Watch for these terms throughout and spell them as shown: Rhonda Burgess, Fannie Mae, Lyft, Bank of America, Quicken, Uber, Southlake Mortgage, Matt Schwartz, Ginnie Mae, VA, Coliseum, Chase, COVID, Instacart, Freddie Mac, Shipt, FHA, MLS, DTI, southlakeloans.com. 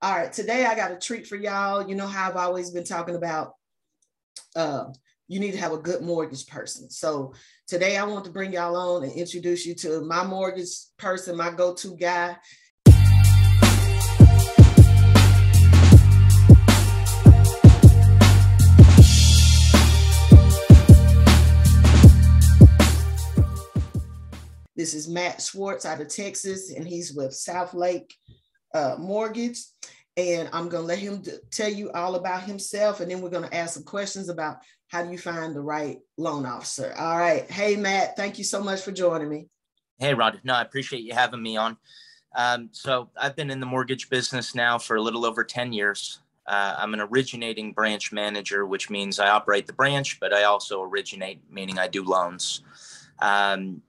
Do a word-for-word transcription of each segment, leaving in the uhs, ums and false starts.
All right, today I got a treat for y'all. You know how I've always been talking about uh, you need to have a good mortgage person. So today I want to bring y'all on and introduce you to my mortgage person, my go-to guy. This is Matt Schwartz out of Texas, and he's with Southlake uh, Mortgage. And I'm going to let him tell you all about himself, and then we're going to ask some questions about how do you find the right loan officer. All right. Hey, Matt, thank you so much for joining me. Hey, Rhonda. No, I appreciate you having me on. Um, so I've been in the mortgage business now for a little over ten years. Uh, I'm an originating branch manager, which means I operate the branch, but I also originate, meaning I do loans. Um,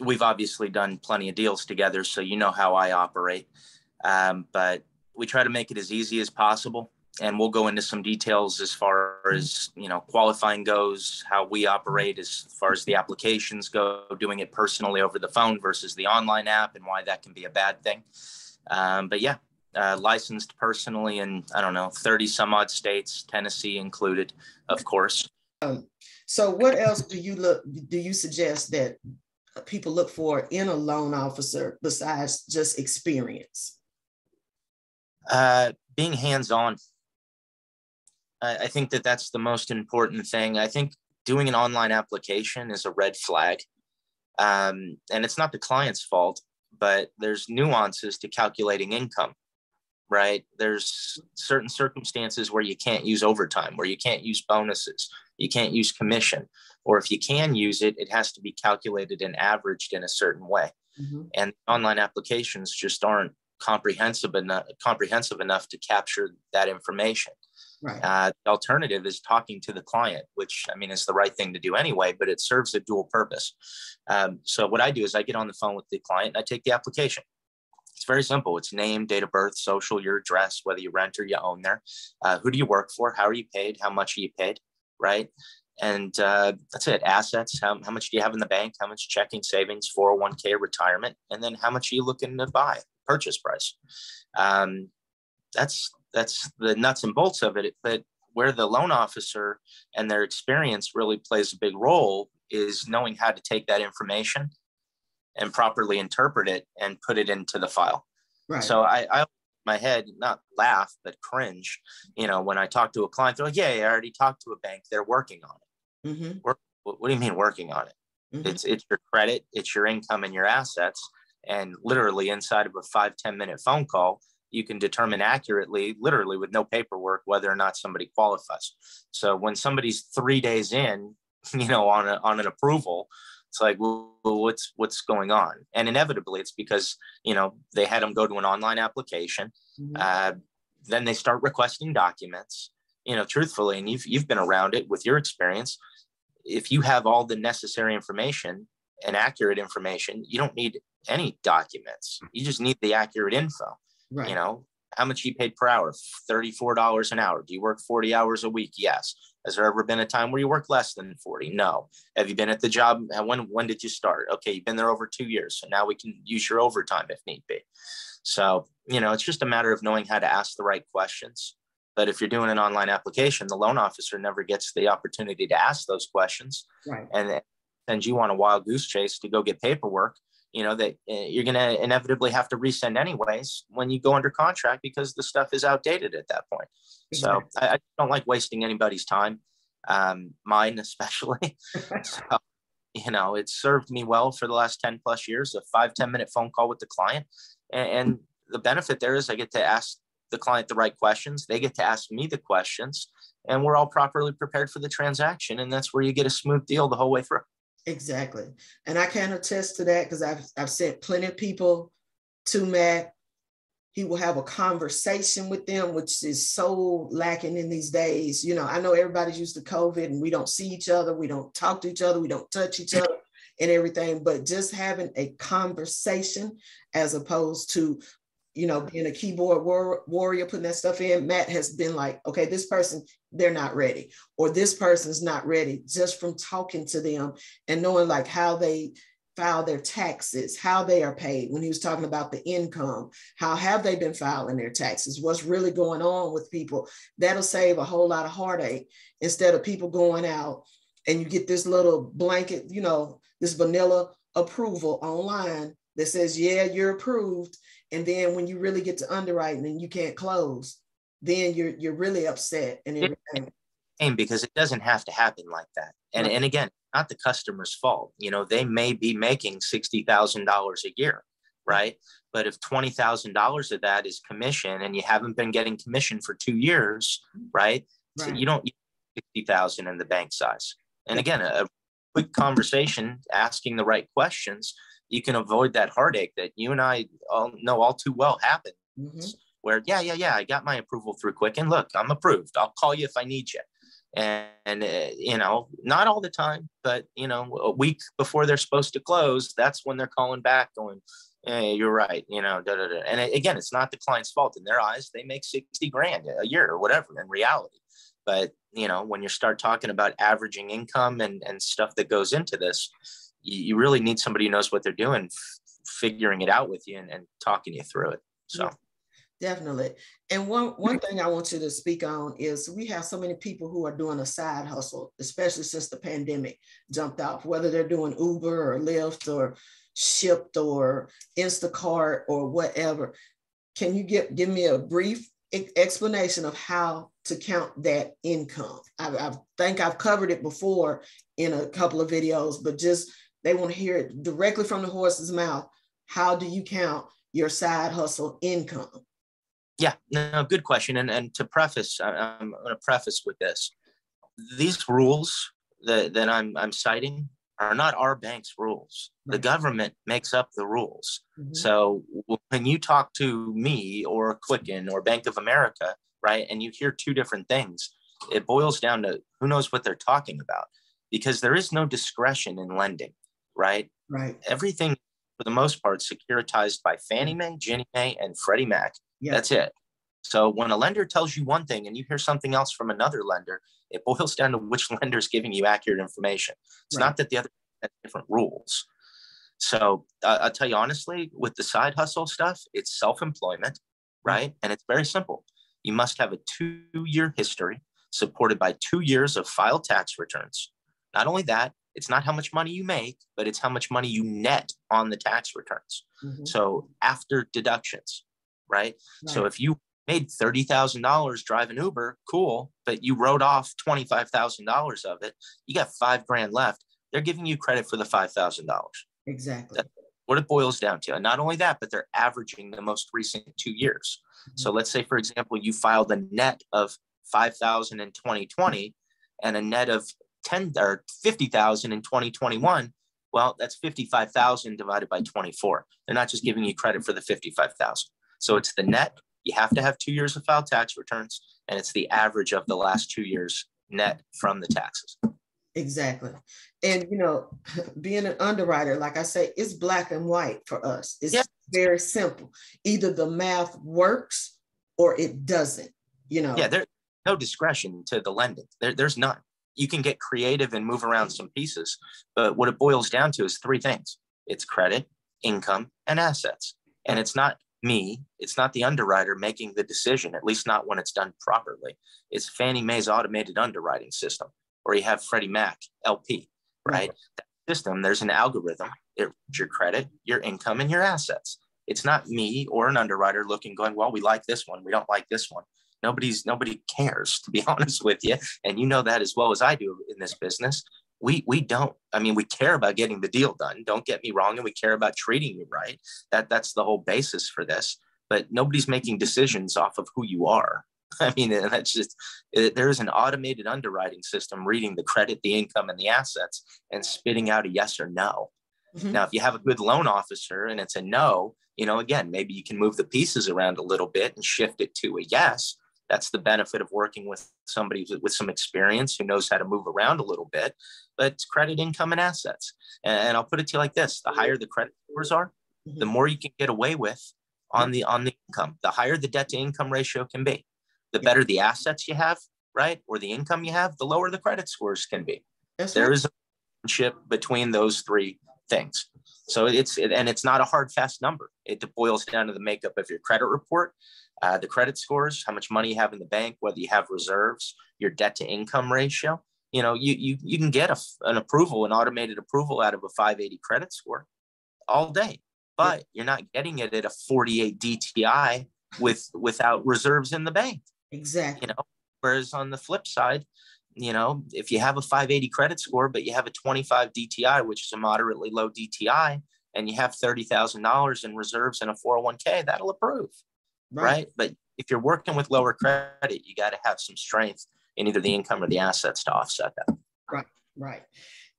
We've obviously done plenty of deals together, so you know how I operate, um, but we try to make it as easy as possible. And we'll go into some details as far as, you know, qualifying goes, how we operate as far as the applications go, doing it personally over the phone versus the online app and why that can be a bad thing. Um, but yeah, uh, licensed personally in, I don't know, thirty some odd states, Tennessee included, of course. Um, so what else do you look, do you suggest that people look for in a loan officer besides just experience? Uh, being hands-on. I, I think that that's the most important thing. I think doing an online application is a red flag. Um, and it's not the client's fault, but there's nuances to calculating income, right? There's certain circumstances where you can't use overtime, where you can't use bonuses, you can't use commission, or if you can use it, it has to be calculated and averaged in a certain way. Mm-hmm. And online applications just aren't comprehensive enough, comprehensive enough to capture that information. Right. Uh, the alternative is talking to the client, which, I mean, is the right thing to do anyway, but it serves a dual purpose. Um, so what I do is I get on the phone with the client and I take the application. It's very simple. It's name, date of birth, social, your address, whether you rent or you own there. Uh, who do you work for? How are you paid? How much are you paid? Right. And uh, that's it. Assets. How, how much do you have in the bank? How much checking, savings, four oh one K, retirement? And then how much are you looking to buy? Purchase price. Um, that's that's the nuts and bolts of it. But where the loan officer and their experience really plays a big role is knowing how to take that information and properly interpret it and put it into the file. Right. So I, I my head, not laugh, but cringe, you know, when I talk to a client, they're like, yeah, I already talked to a bank. They're working on it. Mm-hmm. Work, what do you mean working on it? Mm-hmm. It's it's your credit, it's your income and your assets. And literally inside of a five, ten minute phone call, you can determine accurately, literally with no paperwork, whether or not somebody qualifies. So when somebody's three days in, you know, on, a, on an approval, it's like, well, what's what's going on? And inevitably, it's because, you know, they had them go to an online application. Mm-hmm. uh, then they start requesting documents, you know, truthfully, and you've, you've been around it with your experience. If you have all the necessary information and accurate information, you don't need any documents. You just need the accurate info. Right. You know, how much you paid per hour? thirty-four dollars an hour. Do you work forty hours a week? Yes. Has there ever been a time where you work less than forty? No. Have you been at the job? When, when did you start? Okay, you've been there over two years. So now we can use your overtime if need be. So, you know, it's just a matter of knowing how to ask the right questions. But if you're doing an online application, the loan officer never gets the opportunity to ask those questions. Right. And send you on a wild goose chase to go get paperwork, you know, that you're going to inevitably have to resend anyways when you go under contract because the stuff is outdated at that point. So I, I don't like wasting anybody's time, um, mine especially. So, you know, it served me well for the last ten plus years, a five, ten minute phone call with the client. And, and the benefit there is I get to ask the client the right questions. They get to ask me the questions, and we're all properly prepared for the transaction. And that's where you get a smooth deal the whole way through. Exactly. And I can attest to that because I've, I've sent plenty of people to Matt. He will have a conversation with them, which is so lacking in these days. You know, I know everybody's used to COVID and we don't see each other. We don't talk to each other. We don't touch each other and everything, but just having a conversation as opposed to, you know, being a keyboard war warrior, putting that stuff in. Matt has been like, okay, this person, they're not ready, or this person's not ready, just from talking to them and knowing like how they file their taxes, how they are paid, when he was talking about the income, how have they been filing their taxes, what's really going on with people. That'll save a whole lot of heartache instead of people going out and you get this little blanket, you know, this vanilla approval online that says, yeah, you're approved. And then when you really get to underwriting and you can't close, then you're you're really upset and everything. And because it doesn't have to happen like that. And, and again, not the customer's fault. You know, they may be making sixty thousand dollars a year, right? But if twenty thousand dollars of that is commission and you haven't been getting commission for two years, right? right. So you don't get sixty thousand dollars in the bank size. And again, a quick conversation, asking the right questions, you can avoid that heartache that you and I all know all too well happens. Mm-hmm. Where, yeah, yeah, yeah, I got my approval through Quicken. Look, I'm approved. I'll call you if I need you. And, and uh, you know, not all the time, but, you know, a week before they're supposed to close, that's when they're calling back going, hey, you're right, you know, da, da, da. And again, it's not the client's fault. In their eyes, they make sixty grand a year or whatever in reality. But, you know, when you start talking about averaging income and, and stuff that goes into this, you, you really need somebody who knows what they're doing, f- figuring it out with you and, and talking you through it. So. Yeah. Definitely. And one, one thing I want you to speak on is we have so many people who are doing a side hustle, especially since the pandemic jumped off, whether they're doing Uber or Lyft or Shipt or Instacart or whatever. Can you give, give me a brief explanation of how to count that income? I, I think I've covered it before in a couple of videos, but just they want to hear it directly from the horse's mouth. How do you count your side hustle income? Yeah, no, good question. And and to preface, I'm going to preface with this: these rules that, that I'm I'm citing are not our bank's rules. Right. The government makes up the rules. Mm-hmm. So when you talk to me or Quicken or Bank of America, right, and you hear two different things, it boils down to who knows what they're talking about, because there is no discretion in lending, right? Right. Everything, for the most part, securitized by Fannie Mae, Ginnie Mae, and Freddie Mac. Yeah. That's it. So when a lender tells you one thing and you hear something else from another lender, it boils down to which lender is giving you accurate information. It's right. Not that the other has different rules. So uh, I'll tell you honestly, with the side hustle stuff, it's self-employment, right? And it's very simple. You must have a two-year history supported by two years of filed tax returns. Not only that, it's not how much money you make, but it's how much money you net on the tax returns. Mm-hmm. So after deductions. Right? Right. So if you made thirty thousand dollars driving Uber, cool, but you wrote off twenty-five thousand dollars of it, you got five grand left. They're giving you credit for the five thousand dollars. Exactly. That's what it boils down to. And not only that, but they're averaging the most recent two years. Mm-hmm. So let's say, for example, you filed a net of five thousand in twenty twenty and a net of ten or fifty thousand in twenty twenty-one. Well, that's fifty-five thousand divided by twenty-four. They're not just giving you credit for the fifty-five thousand. So it's the net. You have to have two years of filed tax returns, and it's the average of the last two years net from the taxes. Exactly. And, you know, being an underwriter, like I say, it's black and white for us. It's yeah. very simple. Either the math works or it doesn't, you know. Yeah, there's no discretion to the lending. There, there's none. You can get creative and move around some pieces, but what it boils down to is three things. It's credit, income, and assets. And it's not me, it's not the underwriter making the decision, at least not when it's done properly. It's Fannie Mae's automated underwriting system, or you have Freddie Mac, L P, right? Mm-hmm. That system, there's an algorithm. It's your credit, your income, and your assets. It's not me or an underwriter looking, going, well, we like this one, we don't like this one. Nobody's, nobody cares, to be honest with you. And you know that as well as I do in this business. We we don't, I mean, we care about getting the deal done. Don't get me wrong. And we care about treating you right. That that's the whole basis for this, but nobody's making decisions off of who you are. I mean, that's just, it, there is an automated underwriting system reading the credit, the income, and the assets and spitting out a yes or no. Mm-hmm. Now, if you have a good loan officer and it's a no, you know, again, maybe you can move the pieces around a little bit and shift it to a yes. That's the benefit of working with somebody with some experience who knows how to move around a little bit, but it's credit, income, and assets. And I'll put it to you like this: the higher the credit scores are, mm-hmm. the more you can get away with on the, on the income. The higher the debt to income ratio can be, the better the assets you have, right? Or the income you have, the lower the credit scores can be. That's there right. is a relationship between those three things. So it's, and it's not a hard, fast number. It boils down to the makeup of your credit report, uh, the credit scores, how much money you have in the bank, whether you have reserves, your debt to income ratio. You know, you, you, you can get a, an approval, an automated approval out of a five eighty credit score all day, but you're not getting it at a forty-eight D T I with, without reserves in the bank. Exactly. You know, whereas on the flip side, you know, if you have a five eighty credit score, but you have a twenty-five D T I, which is a moderately low D T I, and you have thirty thousand dollars in reserves and a four oh one K, that'll approve, right. right? But if you're working with lower credit, you got to have some strength in either the income or the assets to offset that. Right, right.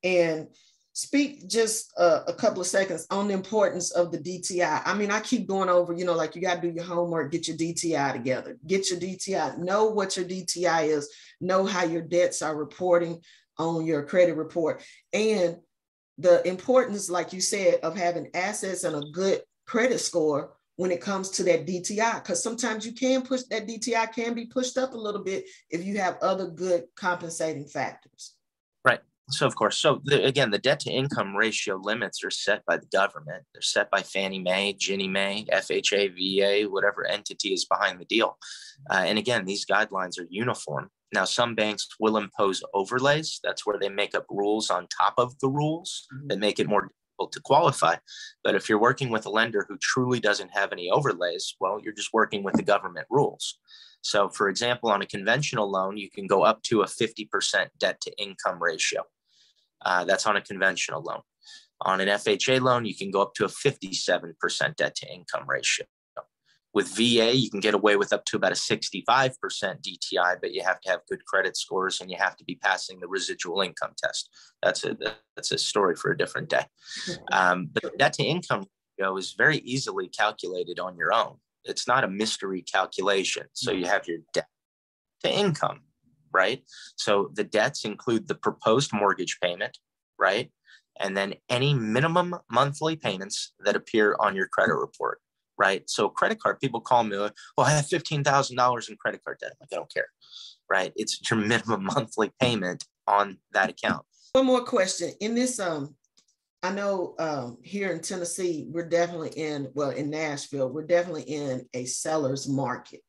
And speak just a, a couple of seconds on the importance of the D T I. I mean, I keep going over, you know, like you got to do your homework, get your D T I together, get your D T I, know what your D T I is, know how your debts are reporting on your credit report. And the importance, like you said, of having assets and a good credit score when it comes to that D T I, because sometimes you can push that D T I can be pushed up a little bit if you have other good compensating factors. Right. So, of course, so the, again, the debt to income ratio limits are set by the government. They're set by Fannie Mae, Ginnie Mae, F H A, V A, whatever entity is behind the deal. Uh, and again, these guidelines are uniform. Now, some banks will impose overlays. That's where they make up rules on top of the rules mm-hmm. that make it more difficult to qualify. But if you're working with a lender who truly doesn't have any overlays, well, you're just working with the government rules. So, for example, on a conventional loan, you can go up to a fifty percent debt to income ratio. Uh, that's on a conventional loan. On an F H A loan, you can go up to a fifty-seven percent debt to income ratio. With V A, you can get away with up to about a sixty-five percent D T I, but you have to have good credit scores and you have to be passing the residual income test. That's a, that's a story for a different day. Um, but the debt to income ratio is very easily calculated on your own. It's not a mystery calculation. So you have your debt to income, right? So the debts include the proposed mortgage payment, right? And then any minimum monthly payments that appear on your credit report, right? So credit card, people call me, like, well, I have fifteen thousand dollars in credit card debt. I'm like, I don't care, right? It's your minimum monthly payment on that account. One more question. In this, um, I know um, here in Tennessee, we're definitely in, well, in Nashville, we're definitely in a seller's market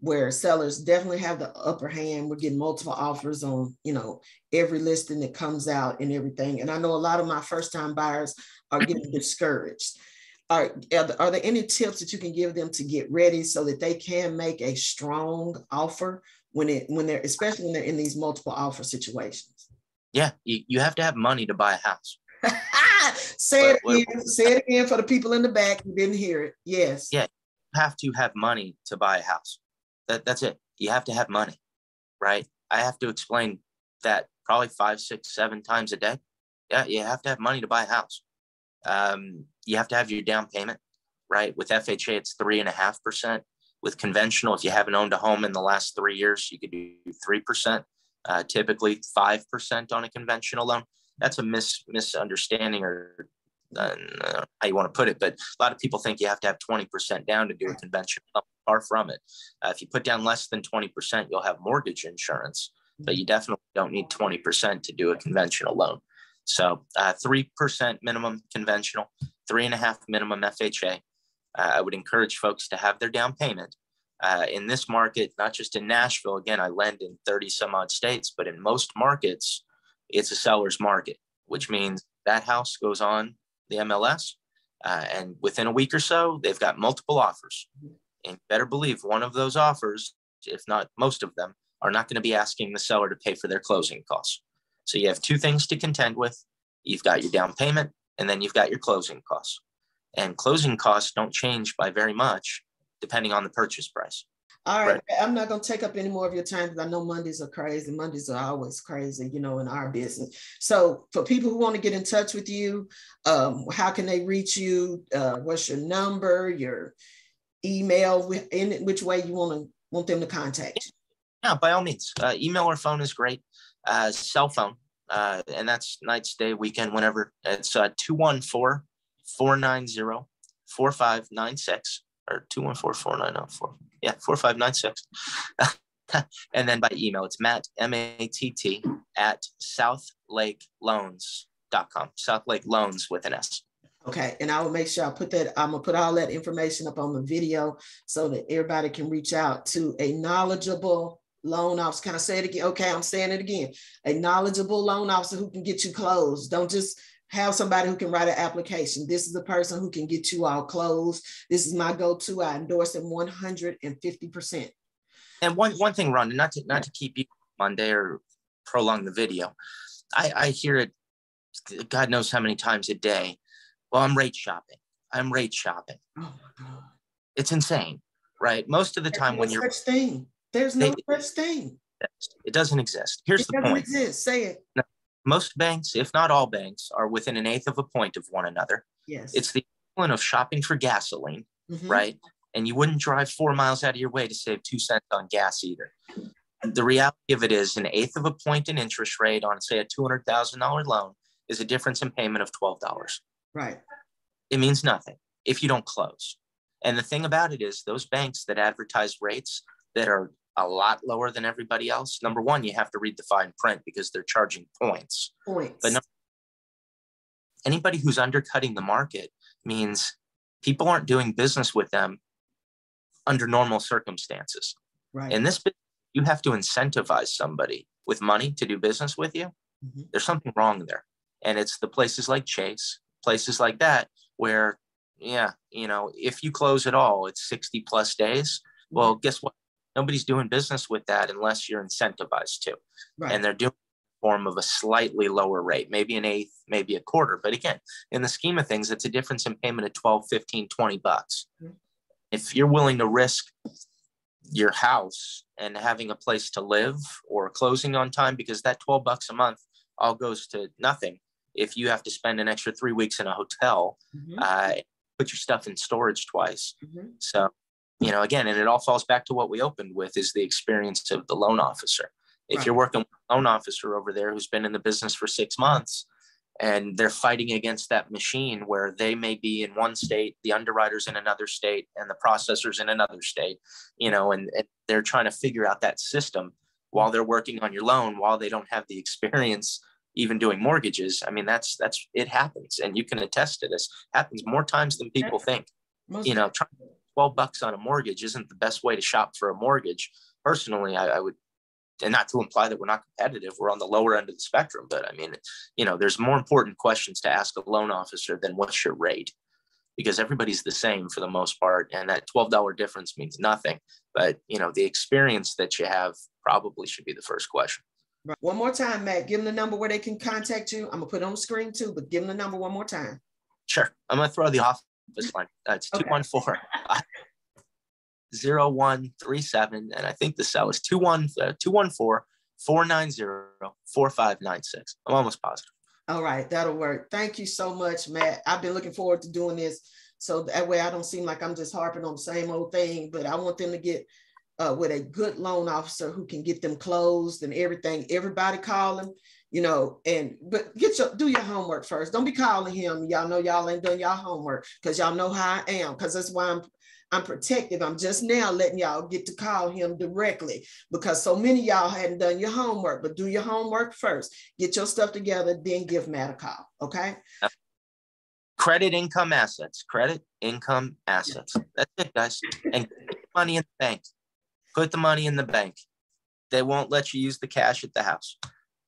where sellers definitely have the upper hand. We're getting multiple offers on, you know, every listing that comes out and everything. And I know a lot of my first-time buyers are getting discouraged. Are, are, there, are there any tips that you can give them to get ready so that they can make a strong offer when it, when they're, especially when they're in these multiple offer situations? Yeah, you, you have to have money to buy a house. Say it again. Say it again for the people in the back who didn't hear it. Yes. Yeah, you have to have money to buy a house. That, that's it. You have to have money, right? I have to explain that probably five, six, seven times a day. Yeah, you have to have money to buy a house. Um, you have to have your down payment, right? With F H A, it's three and a half percent. With conventional, if you haven't owned a home in the last three years, you could do three percent. Uh, typically, five percent on a conventional loan. That's a mis misunderstanding or uh, how you want to put it. But a lot of people think you have to have twenty percent down to do a conventional loan. Far from it. Uh, if you put down less than twenty percent, you'll have mortgage insurance, but you definitely don't need twenty percent to do a conventional loan. So uh, three percent minimum conventional, three and a half minimum F H A. Uh, I would encourage folks to have their down payment. Uh, in this market, not just in Nashville, again, I lend in thirty some odd states, but in most markets, it's a seller's market, which means that house goes on the M L S. Uh, and within a week or so, they've got multiple offers. And better believe one of those offers, if not most of them, are not going to be asking the seller to pay for their closing costs. So you have two things to contend with. You've got your down payment, and then you've got your closing costs. And closing costs don't change by very much depending on the purchase price. All right. right. I'm not going to take up any more of your time because I know Mondays are crazy. Mondays are always crazy, you know, in our business. So for people who want to get in touch with you, um, how can they reach you? Uh, what's your number, your email, in which way you want to want them to contact you? Yeah, by all means. Uh, email or phone is great. Uh, cell phone. Uh, and that's nights, day, weekend, whenever. It's uh, two one four, four nine zero, four five nine six or two one four, four nine zero, four. Yeah, four five nine six. And then by email, it's Matt, M A T T, at southlakeloans dot com. Southlake Loans with an S. Okay, and I will make sure I put that, I'm gonna put all that information up on the video so that everybody can reach out to a knowledgeable loan officer. Can I say it again? Okay, I'm saying it again. A knowledgeable loan officer who can get you closed. Don't just have somebody who can write an application. This is the person who can get you all closed. This is my go-to. I endorse him one hundred fifty percent. And one, one thing, Rhonda, not to, not to keep you on there or prolong the video. I, I hear it, God knows how many times a day. Well, I'm rate shopping. I'm rate shopping. Oh my God. It's insane, right? Most of the time when you're- There's no such thing. There's no such thing. It doesn't exist. Here's the point. It doesn't exist. Say it. No, most banks, if not all banks, are within an eighth of a point of one another. Yes. It's the equivalent of shopping for gasoline, mm-hmm. right? And you wouldn't drive four miles out of your way to save two cents on gas either. The reality of it is an eighth of a point in interest rate on, say, a two hundred thousand dollar loan is a difference in payment of twelve dollars. Right. It means nothing if you don't close. And the thing about it is those banks that advertise rates that are a lot lower than everybody else, number one, you have to read the fine print because they're charging points. Points. But no, anybody who's undercutting the market means people aren't doing business with them under normal circumstances. Right. In this business, you have to incentivize somebody with money to do business with you. Mm-hmm. There's something wrong there. And it's the places like Chase, places like that, where, yeah, you know, if you close at all, it's sixty plus days. Well, guess what? Nobody's doing business with that unless you're incentivized to. Right. And they're doing it in the form of a slightly lower rate, maybe an eighth, maybe a quarter. But again, in the scheme of things, it's a difference in payment of twelve, fifteen, twenty bucks. Mm-hmm. If you're willing to risk your house and having a place to live or closing on time, because that twelve bucks a month all goes to nothing if you have to spend an extra three weeks in a hotel, mm-hmm. uh, put your stuff in storage twice. Mm-hmm. So, you know, again, and it all falls back to what we opened with is the experience of the loan officer. If right. you're working with a loan officer over there who's been in the business for six months and they're fighting against that machine where they may be in one state, the underwriter's in another state, and the processor's in another state, you know, and, and they're trying to figure out that system while they're working on your loan, while they don't have the experience even doing mortgages. I mean, that's, that's, it happens. And you can attest to this. It happens more times than people think. Most you know, trying twelve bucks on a mortgage isn't the best way to shop for a mortgage. Personally, I, I would, and not to imply that we're not competitive, we're on the lower end of the spectrum, but I mean, you know, there's more important questions to ask a loan officer than what's your rate, because everybody's the same for the most part. And that twelve dollar difference means nothing, but you know, the experience that you have probably should be the first question. Right. One more time, Matt, give them the number where they can contact you. I'm going to put it on the screen too, but give them the number one more time. Sure. I'm going to throw the office line. Uh, it's okay. two one four, zero one three seven. And I think the cell is two one four, four nine zero, four five nine six. I'm almost positive. All right. That'll work. Thank you so much, Matt. I've been looking forward to doing this. So that way I don't seem like I'm just harping on the same old thing, but I want them to get Uh, with a good loan officer who can get them closed and everything. Everybody call him, you know, and but get your do your homework first. Don't be calling him. Y'all know y'all ain't done y'all homework because y'all know how I am. Because that's why I'm I'm protective. I'm just now letting y'all get to call him directly because so many of y'all hadn't done your homework. But do your homework first. Get your stuff together, then give Matt a call. Okay. Credit, income, assets. Credit, income, assets. That's it, guys. And money in the bank. Put the money in the bank. They won't let you use the cash at the house.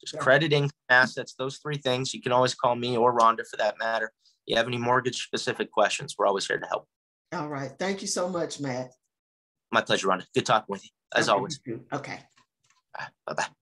Just credit, income, assets, those three things. You can always call me or Rhonda for that matter. If you have any mortgage specific questions, we're always here to help. All right. Thank you so much, Matt. My pleasure, Rhonda. Good talking with you, as always. Okay. Bye-bye.